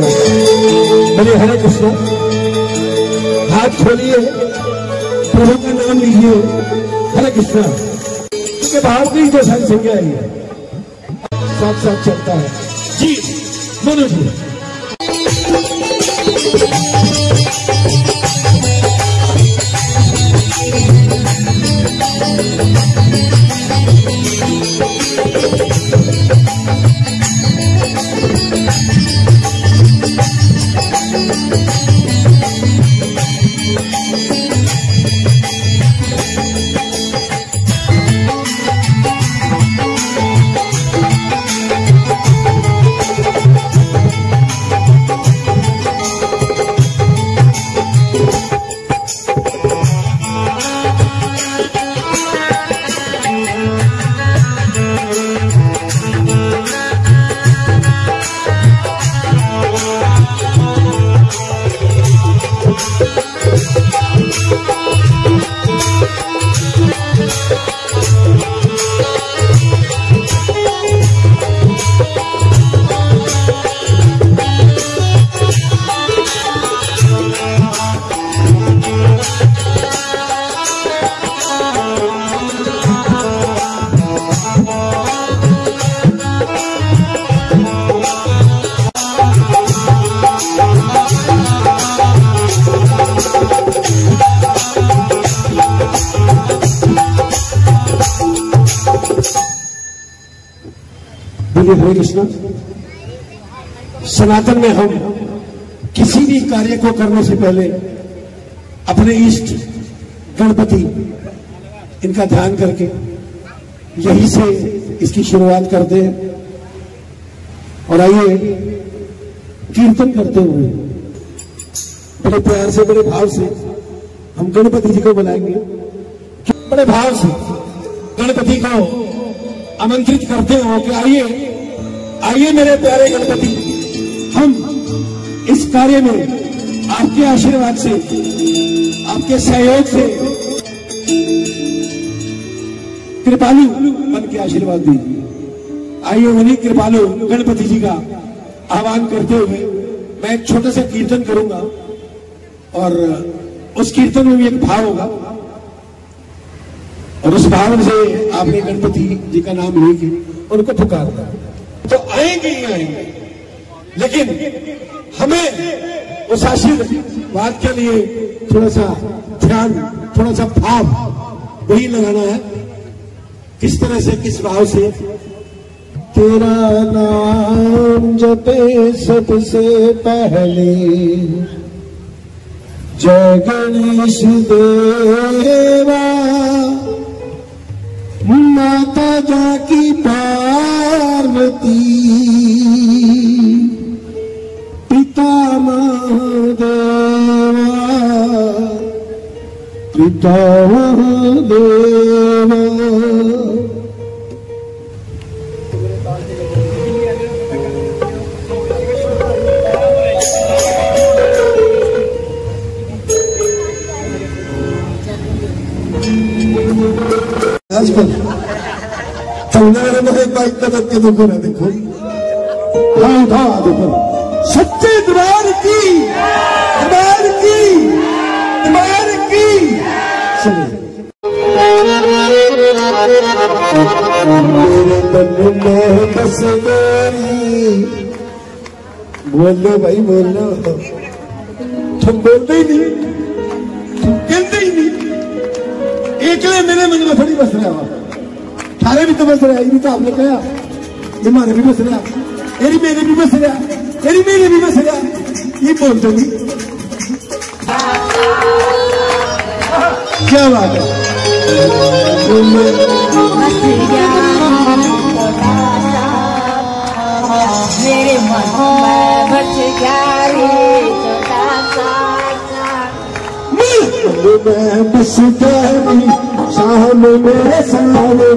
मेरे हरे कृष्ण, हाथ खोलिए, प्रभु का नाम लीजिए। हरे कृष्ण के भाव की जो संख्या है साथ साथ चलता है जी। मनोज हरे कृष्ण। सनातन में हम किसी भी कार्य को करने से पहले अपने इष्ट गणपति इनका ध्यान करके यहीं से इसकी शुरुआत करते हैं। और आइए कीर्तन करते हुए बड़े प्यार से, बड़े भाव से हम गणपति जी को बुलाएंगे। बड़े भाव से गणपति को आमंत्रित करते हो कि आइए आइए मेरे प्यारे गणपति, हम इस कार्य में आपके आशीर्वाद से, आपके सहयोग से कृपालु बन के आशीर्वाद दीजिए। आइए उन्हीं कृपालु गणपति जी का आह्वान करते हुए मैं एक छोटा सा कीर्तन करूंगा और उस कीर्तन में भी एक भाव होगा और उस भाव से आपने गणपति जी का नाम लेके उनको पुकारता है तो आएंगे ही आएंगे, लेकिन हमें उस आशीर्वाद के लिए थोड़ा सा ध्यान, थोड़ा सा भाव वही लगाना है। किस तरह से, किस भाव से। तेरा नाम जपे सबसे पहले जय गणेश देवा, माता जाकी पिता महादेवा, पिता महादेवा। आजकल तमिलनाडु में एक बाइक तक के देखो ना, देखो उठा देखो। सच्चे दरबार की, दरबार की, दरबार की। मेरे तन में बस गई, बोल लो भाई बोल लो, तुम बोलते ही नहीं, तुम कहते ही नहीं। एकले मेरे मन में थोड़ी बस रहा, थारे भी तो बस रहा, ये भी तो आपने कहा, ये मारे भी बस रहा, तेरी मेरे भी बस रहा, तेरी मेरे भी बस रहा, ये बोलते नहीं। क्या बात है, मैं बस गया शाम में सामने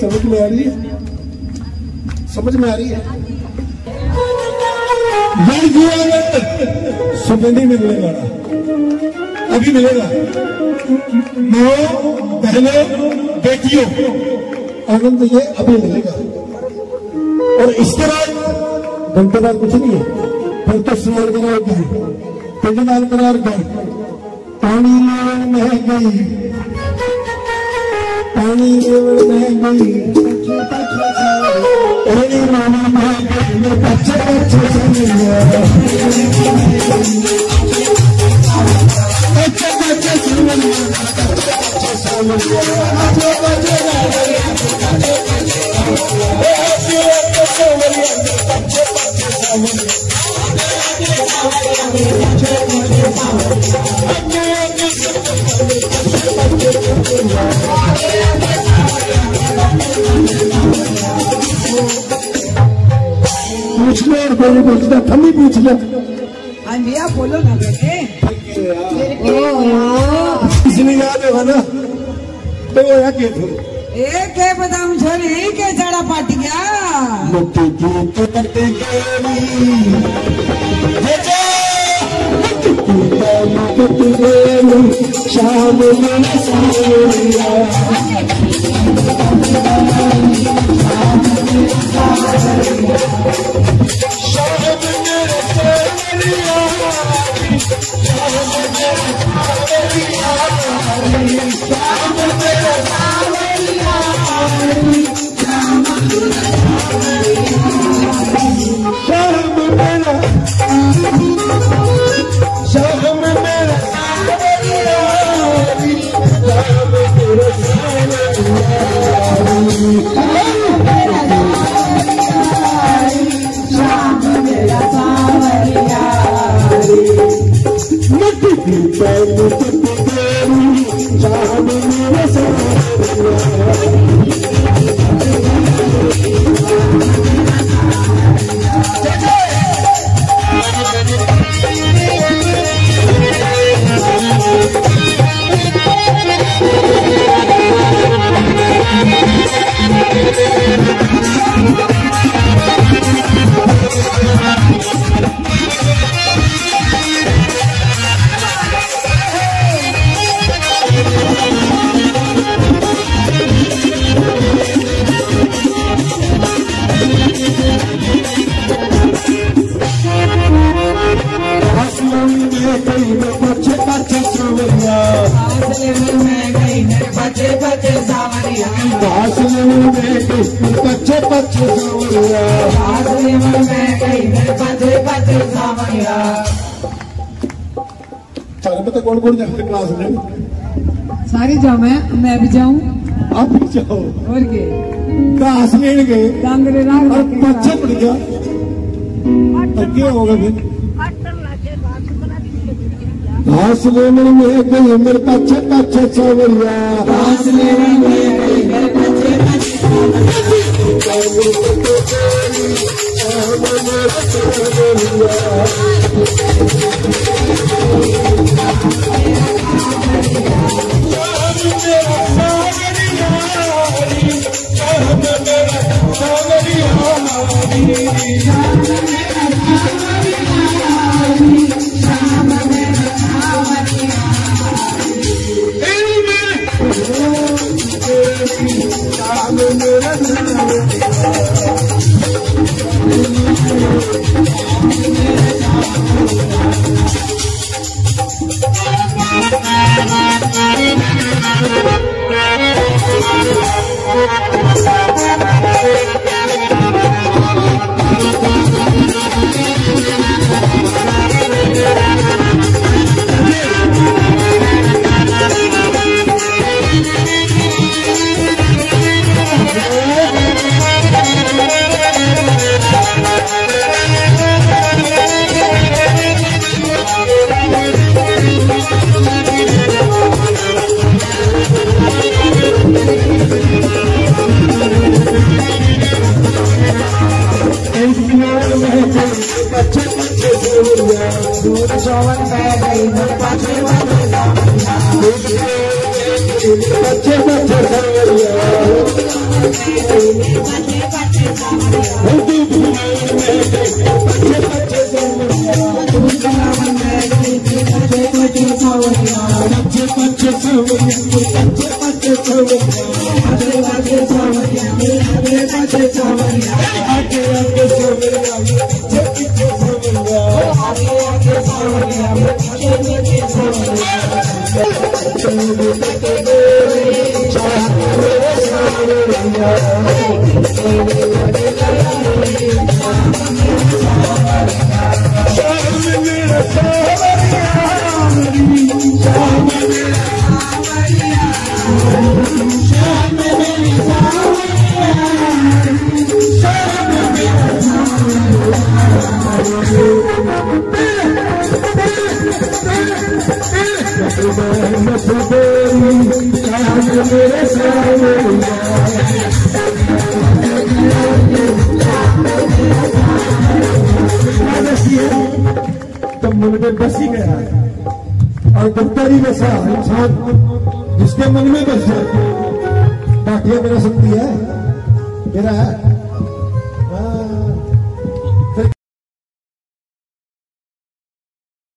समझ में आ रही है। सुबह नहीं मिलने वाला, अभी मिलेगा। माओ बहनों बेटियों आनंद ये अभी मिलेगा। और इसके बाद घंटेदार कुछ नहीं है, फिर तो सुनार करार गए, पिंडदार करार गए, पानी लेवल में गई, तेरी मामा मह गई, मैं बच्चे पूछना था, नहीं पूछना भैया बोलो ना बेटे। इसलिए याद है ना तो एक है बताऊं छोरी एक है जड़ा पाटी गया कौन जाते क्लास में सारे जाओ, मैं भी जाऊं, आप भी जाओ। और के क्लास में गए और बच्चा पड़ गया तो क्या होगा फिर? घास लेने में गई मेरे पछे चवरिया, घास लेने में गई मेरे पछे जिसके मन में बस पार्टियां मेरा शक्ति है मेरा है।